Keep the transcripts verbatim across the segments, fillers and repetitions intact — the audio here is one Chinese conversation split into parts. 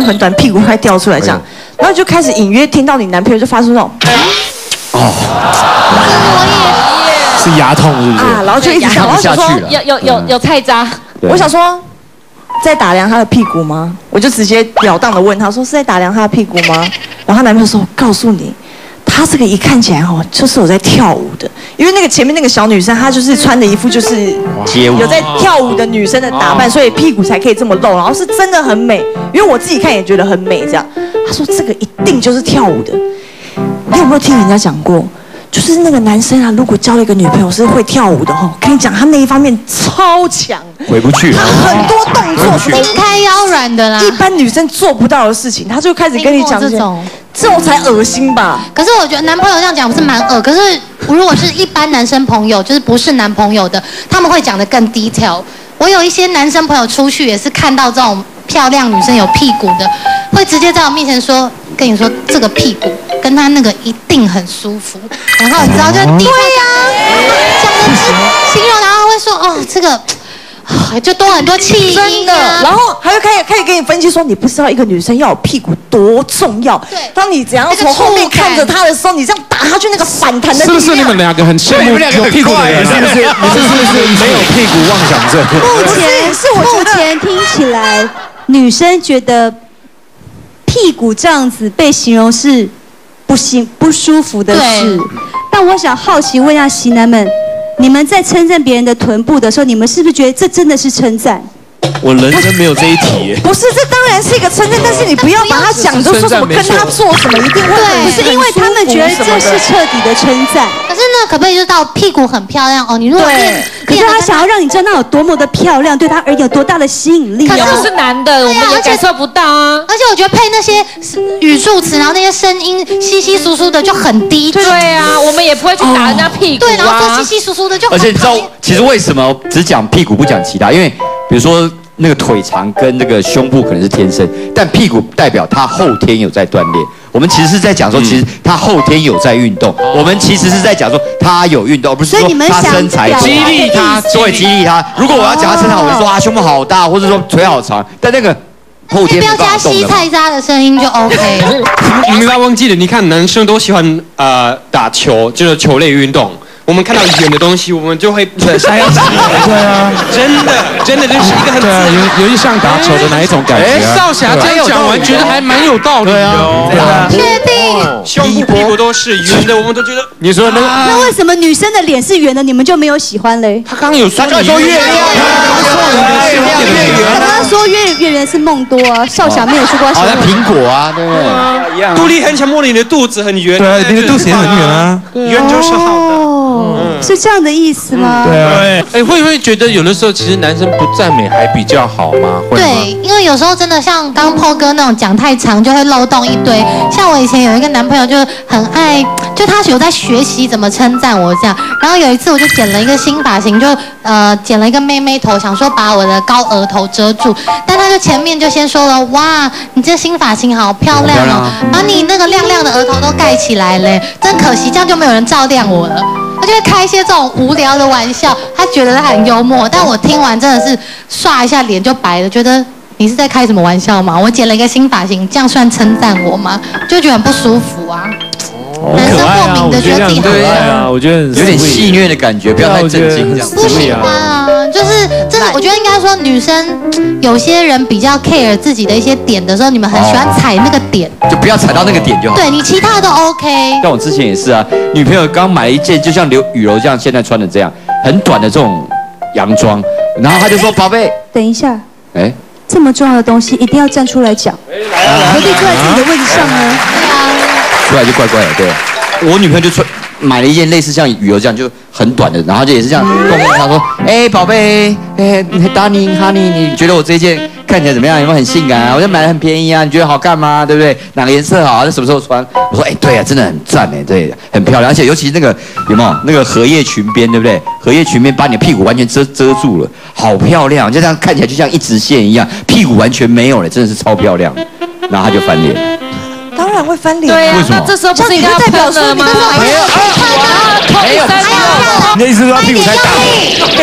穿很短，屁股快掉出来这样，然后就开始隐约听到你男朋友就发出那种，哦，是牙痛是不是？啊，然后就一直想，我想说有有有有菜渣，我想说在打量他的屁股吗？我就直截了当的问他说是在打量他的屁股吗？然后他男朋友说，我告诉你。 他这个一看起来哦，就是有在跳舞的，因为那个前面那个小女生，她就是穿的一副就是有在跳舞的女生的打扮，所以屁股才可以这么露，然后是真的很美，因为我自己看也觉得很美这样。他说这个一定就是跳舞的，你有没有听人家讲过？就是那个男生啊，如果交了一个女朋友是会跳舞的哦，跟你讲他那一方面超强，回不去，他很多动作是筋开腰软的啦，一般女生做不到的事情，他就开始跟你讲这种。 这种才恶心吧？可是我觉得男朋友这样讲不是蛮恶，可是如果是一般男生朋友，就是不是男朋友的，他们会讲得更 detail。我有一些男生朋友出去也是看到这种漂亮女生有屁股的，会直接在我面前说，跟你说这个屁股跟他那个一定很舒服。然后你知道就 detail 讲形容，然后会说哦这个。 就多很多气音的，然后还会开始开始给你分析说，你不知道一个女生要有屁股多重要。对，当你怎样从后面看着她的时候，你这样打她去那个反弹的力量。是不是你们两个很羡慕有屁股的人？是不是？你是不是没有屁股妄想症？目前是我目前听起来，女生觉得屁股这样子被形容是不行不舒服的事。但我想好奇问一下型男们。 你们在称赞别人的臀部的时候，你们是不是觉得这真的是称赞？我人生没有这一题。不是，这当然是一个称赞，但是你不要把它讲就说什么跟他做什么一定会。对，不是因为他们觉得这是彻底的称赞。可是呢，可不可以就到屁股很漂亮哦？你如果对，可是他想要让你知道那有多么的漂亮，对他而言有多大的吸引力。可是我是男的，我们也感受不到啊。而且我觉得配那些语助词，然后那些声音稀稀疏疏的就很低。对啊，我们也不会去打人家屁股。对，然后说稀稀疏疏的就。而且你知道，其实为什么只讲屁股不讲其他？因为比如说。 那个腿长跟那个胸部可能是天生，但屁股代表他后天有在锻炼。我们其实是在讲说，其实他后天有在运动。我们其实是在讲说他有运动，而不是说他身材激励他，对，激励他。如果我要讲他身材，我就说啊胸部好大，或者说腿好长，但那个。 后天不要加西菜渣的声音就 OK 了。你们不要忘记了，你看男生都喜欢呃打球，就是球类运动。我们看到远的东西，我们就会很想要。对啊，真的真的就是一个很对啊，有有一像打球的那一种感觉。哎，少侠这样讲完，觉得还蛮有道理哦。确定？胸部屁股都是圆的，我们都觉得。你说那那为什么女生的脸是圆的，你们就没有喜欢嘞？他刚刚有说月亮。 说月月圆是梦多啊，少侠没有说过。好像苹果啊，对不对？一样。杜丽很想摸你的肚子很圆。对，你的肚子也很圆啊。圆就是好的。哦，是这样的意思吗？对啊。哎，会不会觉得有的时候其实男生不赞美还比较好吗？对，因为有时候真的像刚Paul哥那种讲太长就会漏洞一堆。像我以前有一个男朋友就很爱，就他有在学习怎么称赞我这样。然后有一次我就剪了一个新发型，就呃剪了一个妹妹头，想说把我的高额头遮住。 但他就前面就先说了，哇，你这新发型好漂亮哦，把你那个亮亮的额头都盖起来嘞，真可惜，这样就没有人照亮我了。他就会开一些这种无聊的玩笑，他觉得他很幽默，但我听完真的是唰一下脸就白了，觉得你是在开什么玩笑嘛？我剪了一个新发型，这样算称赞我吗？就觉得很不舒服啊。 男生莫名的觉得自己很帅啊，我觉得有点戏谑的感觉，不要太正经这样。不喜欢啊，就是真的，我觉得应该说女生有些人比较 care 自己的一些点的时候，你们很喜欢踩那个点，就不要踩到那个点就好。对你其他都 OK。但我之前也是啊，女朋友刚买一件，就像刘雨柔这样现在穿的这样很短的这种洋装，然后她就说：“宝贝，等一下，哎，这么重要的东西一定要站出来讲，何必坐在自己的位置上呢？”对啊。 出来就怪怪的，对。我女朋友就穿买了一件类似像羽柔这样就很短的，然后就也是这样跟我讲说，哎，宝贝，哎，达尼哈尼，你觉得我这件看起来怎么样？有没有很性感啊？我就买的很便宜啊，你觉得好看吗？对不对？哪个颜色好？那什么时候穿？我说，哎，对啊，真的很赞哎，对，很漂亮，而且尤其那个有没有那个荷叶裙边，对不对？荷叶裙边把你的屁股完全遮遮住了，好漂亮，就这样看起来就像一直线一样，屁股完全没有了，真的是超漂亮。然后她就翻脸。当然会翻脸。对呀，那这时候不是应该喷了吗？没有，没有，你的意思说他屁股太大？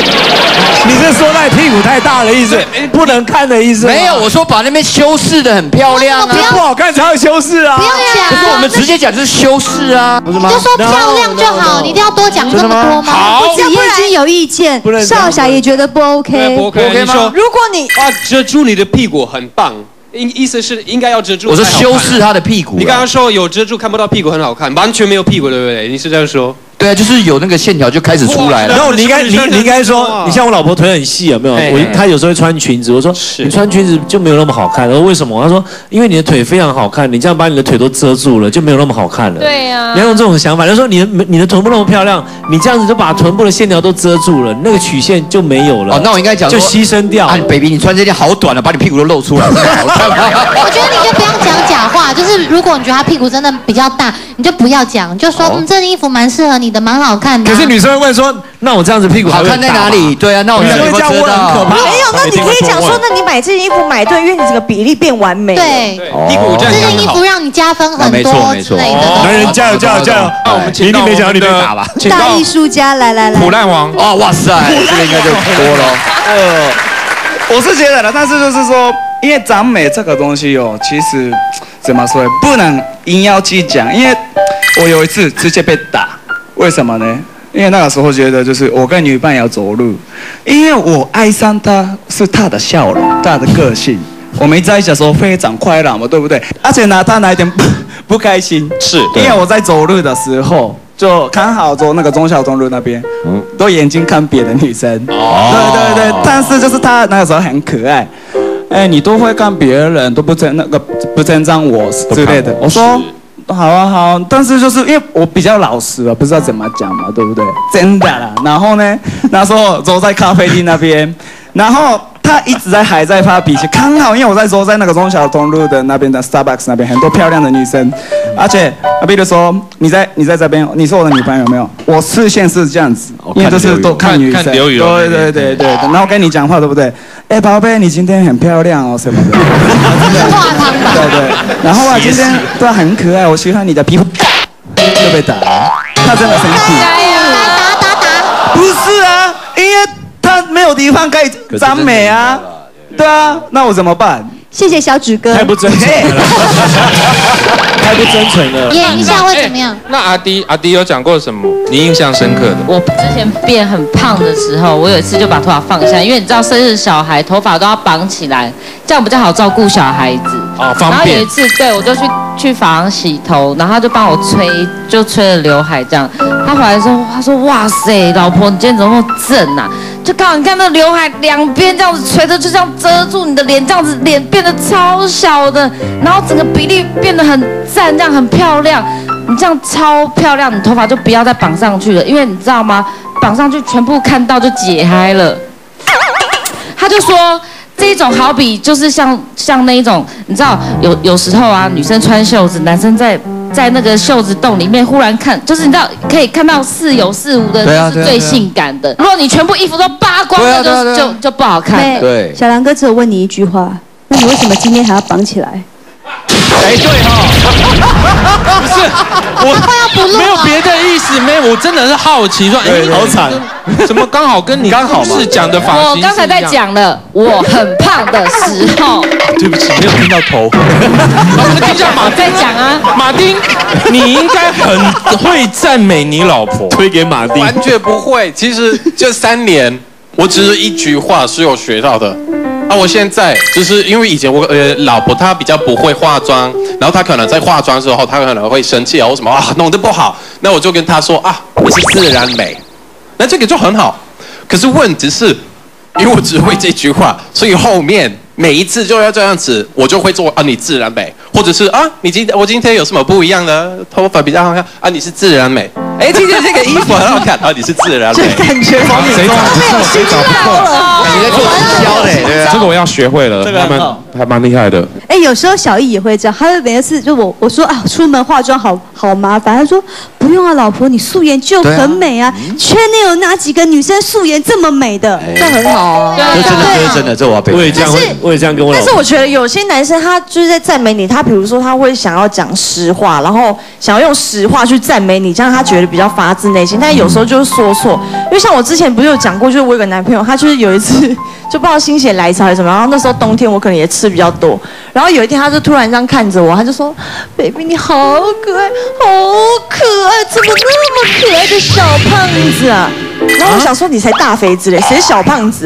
你是说他屁股太大的意思，不能看的意思？没有，我说把那边修饰的很漂亮啊，不好看才要修饰啊。不用讲，可是我们直接讲就是修饰啊，不是吗？你就说漂亮就好，你一定要多讲这么多吗？好，叶君有意见，少侠也觉得不 OK， 不 OK 吗？如果你哇遮住你的屁股很棒。 意思是应该要遮住。我说修饰他的屁股。你刚刚说有遮住看不到屁股很好看，完全没有屁股，对不对？你是这样说？对啊，就是有那个线条就开始出来了。然后你应该你你应该说，你像我老婆腿很细，有没有？我她有时候会穿裙子，我说你穿裙子就没有那么好看。我说为什么？她说因为你的腿非常好看，你这样把你的腿都遮住了，就没有那么好看了。对呀。你要用这种想法，她说你的你的臀部那么漂亮，你这样子就把臀部的线条都遮住了，那个曲线就没有了。哦，那我应该讲就牺牲掉。啊 ，baby， 你穿这件好短了，把你屁股都露出来。 我觉得你就不要讲假话，就是如果你觉得他屁股真的比较大，你就不要讲，你就说嗯，这件衣服蛮适合你的，蛮好看的。可是女生会问说，那我这样子屁股好看在哪里？对啊，那我这样这样问很可怕。没有，那你可以讲说，那你买这件衣服买对，因为你整个比例变完美。对，屁股这件衣服让你加分很多之类的。男人加油加油加油！那我们一定没想到你被打吧？大艺术家来来来，苦难王啊！哇塞，这个应该就多了。呃，我是觉得啦，但是就是说。 因为赞美这个东西哦，其实怎么说，不能硬要去讲。因为我有一次直接被打，为什么呢？因为那个时候觉得就是我跟女伴要走路，因为我爱上她是她的笑容，她的个性。我们在一起的时候非常快乐嘛，对不对？而且呢，她那一天不不开心，是因为我在走路的时候。 就刚好走那个忠孝东路那边，嗯，都眼睛看别的女生，哦，对对对，但是就是她那个时候很可爱，哎，你都会看别人，都不称那个不称赞我之类的。我说好啊好，但是就是因为我比较老实了，不知道怎么讲嘛，对不对？真的啦。然后呢，那时候走在咖啡厅那边，然后她一直在还在发脾气，刚好因为我在走在那个忠孝东路的那边的 Starbucks 那边，很多漂亮的女生。 而且，比如说你在你在这边，你是我的女朋友有没有？我视线是这样子，因为就是都看女生，对对对对。然后跟你讲话对不对？哎，宝贝，你今天很漂亮哦什么的。化妆吧。对对。然后啊，今天对很可爱，我喜欢你的皮肤。就被打，他真的生气。打打打打。不是啊，因为他没有地方可以赞美啊。对啊，那我怎么办？ 谢谢小芷哥，太不真诚了，太不真诚了。演一下会怎么样？那阿迪阿迪有讲过什么你印象深刻的？我之前变很胖的时候，我有一次就把头发放下，因为你知道生日小孩头发都要绑起来，这样比较好照顾小孩子。哦，方便。然后有一次，对我就去去发廊洗头，然后他就帮我吹，就吹了刘海这样。他回来说，他说哇塞，老婆你今天怎么那么正啊？ 就刚好你看那刘海两边这样子垂着，就这样遮住你的脸，这样子脸变得超小的，然后整个比例变得很赞，这样很漂亮。你这样超漂亮，你头发就不要再绑上去了，因为你知道吗？绑上去全部看到就解嗨了。他就说这一种好比就是像像那一种，你知道有有时候啊，女生穿袖子，男生在。 在那个袖子洞里面，忽然看，就是你知道可以看到似有似无的，就是最性感的。如果你全部衣服都扒光了，就就就不好看。对，小梁哥只有问你一句话，那你为什么今天还要绑起来？哎，对哈，不是，我没有别的意思，没有，我真的是好奇说，哎，好惨，怎么刚好跟你刚好是讲的发型？我刚才在讲了，我很胖的时候。 对不起，没有听到头。我跟你讲，马丁在讲啊，马丁，你应该很会赞美你老婆，推给马丁。完全不会，其实这三年，我只是一句话是有学到的。啊，我现在就是因为以前我呃老婆她比较不会化妆，然后她可能在化妆之后，她可能会生气啊，或什么啊弄得不好，那我就跟她说啊，我是自然美，那这个就很好。可是问题是，因为我只会这句话，所以后面。 每一次就要这样子，我就会做啊，你自然美，或者是啊，你今我今天有什么不一样的？头发比较好看啊，你是自然美。哎，今天这个衣服很好看，到底是自然美，感觉方面谁找不错，谁找不错，感觉在做直销嘞，对啊，这个我要学会了，还蛮还蛮厉害的。哎，有时候小易也会这样，他每次就我我说啊，出门化妆好好麻烦，他说不用啊，老婆你素颜就很美啊，圈内有哪几个女生素颜这么美的？这很好啊，这真的这真的这我要被。我也这样，我也这样跟我老婆。但是我觉得有些男生他就是在赞美你，他比如说他会想要讲实话，然后想要用实话去赞美你，这样他觉得。比较发自内心，但有时候就是说错，因为像我之前不是有讲过，就是我有个男朋友，他就是有一次就不知道心血来潮还是什么，然后那时候冬天我可能也吃比较多，然后有一天他就突然这样看着我，他就说 ：“baby 你好可爱，好可爱，怎么那么可爱的小胖子啊？”然后我想说你才大肥子嘞，谁是小胖子啊？